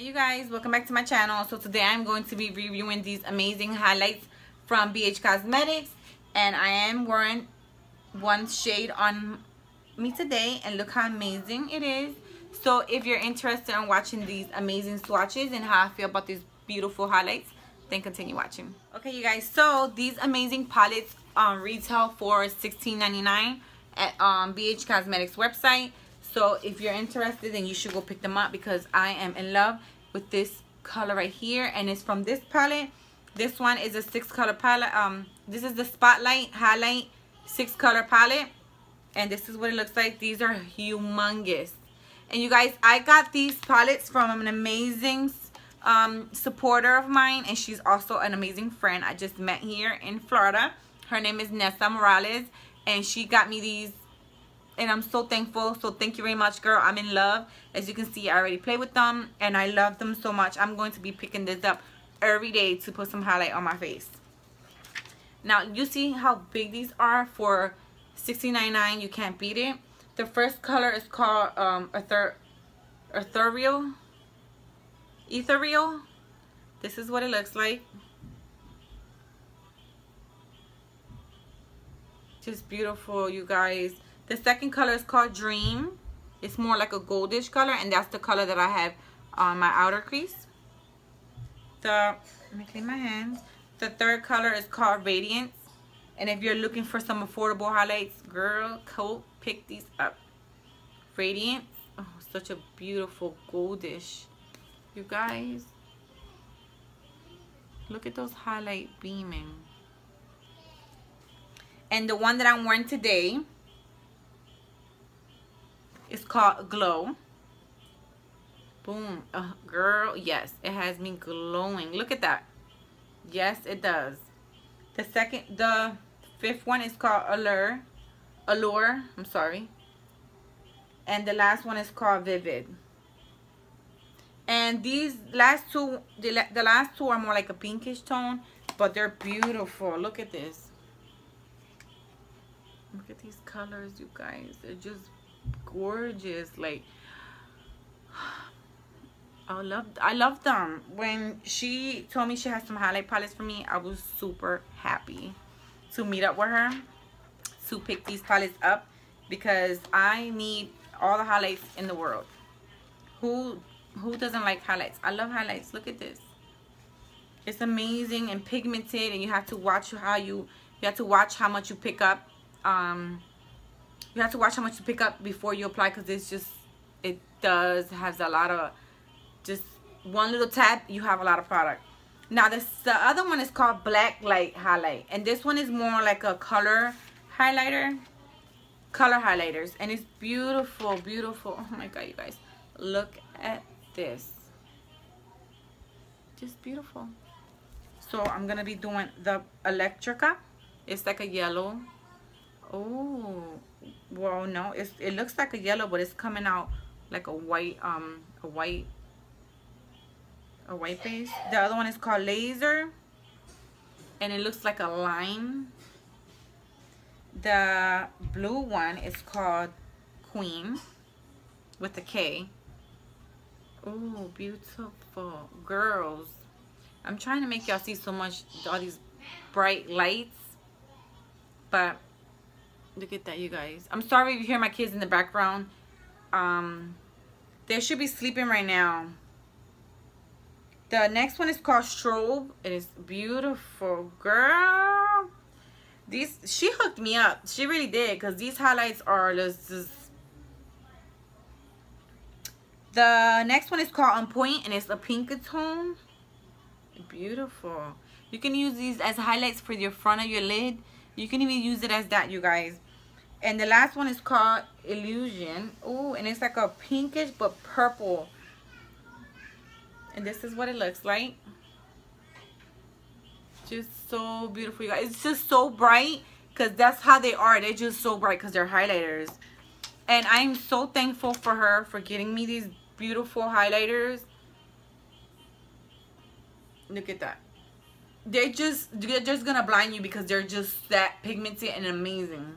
Hey you guys, welcome back to my channel. So today I'm going to be reviewing these amazing highlights from BH Cosmetics, and I am wearing one shade on me today, and look how amazing it is. So if you're interested in watching these amazing swatches and how I feel about these beautiful highlights, then continue watching. Okay you guys, so these amazing palettes retail for $16.99 at BH Cosmetics website. So if you're interested, then you should go pick them up because I am in love with this color right here, and it's from this palette. This one is a 6-color palette. This is the Spotlight Highlight 6-color palette, and this is what it looks like. These are humongous, and you guys, I got these palettes from an amazing supporter of mine, and she's also an amazing friend I just met here in Florida. Her name is Nessa Morales, and she got me these. And I'm so thankful, so thank you very much, girl. I'm in love. As you can see, I already played with them, and I love them so much. I'm going to be picking this up every day to put some highlight on my face. Now, you see how big these are for $16.99. You can't beat it. The first color is called Ethereal. This is what it looks like. Just beautiful, you guys. The second color is called Dream. It's more like a goldish color, and that's the color that I have on my outer crease. Let me clean my hands. The third color is called Radiance. And if you're looking for some affordable highlights, girl, go pick these up. Radiance. Oh, such a beautiful goldish. You guys, look at those highlights beaming. And the one that I'm wearing today, it's called Glow. Boom. Girl, yes, it has me glowing. Look at that. Yes, it does. The fifth one is called Allure. I'm sorry. And the last one is called Vivid. And these last two, the last two are more like a pinkish tone, but they're beautiful. Look at this. Look at these colors, you guys. They're just gorgeous. Like, I love them. When she told me she has some highlight palettes for me, I was super happy to meet up with her to pick these palettes up, because I need all the highlights in the world. Who doesn't like highlights? I love highlights. Look at this. It's amazing and pigmented, and you have to watch how you pick up. You have to watch how much to pick up before you apply, because it's just, it has a lot of, just one little tap, you have a lot of product. Now the other one is called Black Light Highlight, and this one is more like a color highlighters, and it's beautiful, beautiful. Oh my god, you guys, look at this. Just beautiful. So I'm gonna be doing the Electrica. It's like a yellow. Oh, well, no, it looks like a yellow, but it's coming out like a white, a white base. The other one is called Laser, and it looks like a lime. The blue one is called Queen with a K. Oh, beautiful, girls. I'm trying to make y'all see so much, all these bright lights, but look at that, you guys. I'm sorry if you hear my kids in the background. They should be sleeping right now. The next one is called Strobe. It is beautiful, girl. These, she hooked me up. She really did, because these highlights are just... The next one is called On Point, and it's a pink tone. Beautiful. You can use these as highlights for your front of your lid. You can even use it as that, you guys. And the last one is called Illusion. Oh, and it's like a pinkish but purple. And this is what it looks like. Just so beautiful, you guys. It's just so bright, because that's how they are. They're just so bright because they're highlighters. And I'm so thankful for her for getting me these beautiful highlighters. Look at that. They're just gonna blind you, because they're just that pigmented and amazing.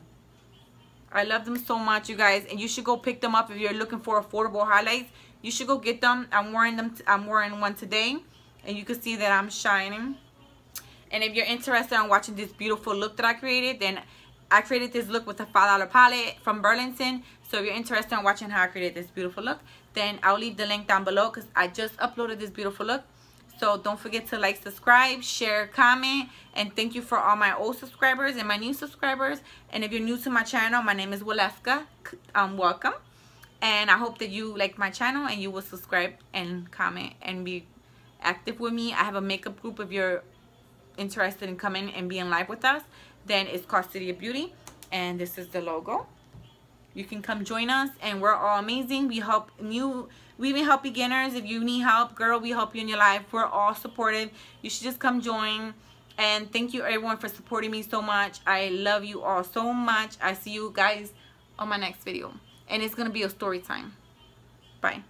I love them so much, you guys, and you should go pick them up if you're looking for affordable highlights. You should go get them. I'm wearing one today, and you can see that I'm shining. And if you're interested in watching this beautiful look that I created, then I created this look with a $5 palette from Burlington. So if you're interested in watching how I created this beautiful look, then I'll leave the link down below because I just uploaded this beautiful look. So don't forget to like, subscribe, share, comment, and thank you for all my old subscribers and my new subscribers. And if you're new to my channel, my name is Waleska. Welcome. And I hope that you like my channel and you will subscribe and comment and be active with me. I have a makeup group if you're interested in coming and being live with us. Then it's called City of Beauty, and this is the logo. You can come join us, and we're all amazing. We help new, we even help beginners. If you need help, girl, we help you in your life. We're all supportive. You should just come join. And thank you everyone for supporting me so much. I love you all so much. I see you guys on my next video, and it's gonna be a story time. Bye.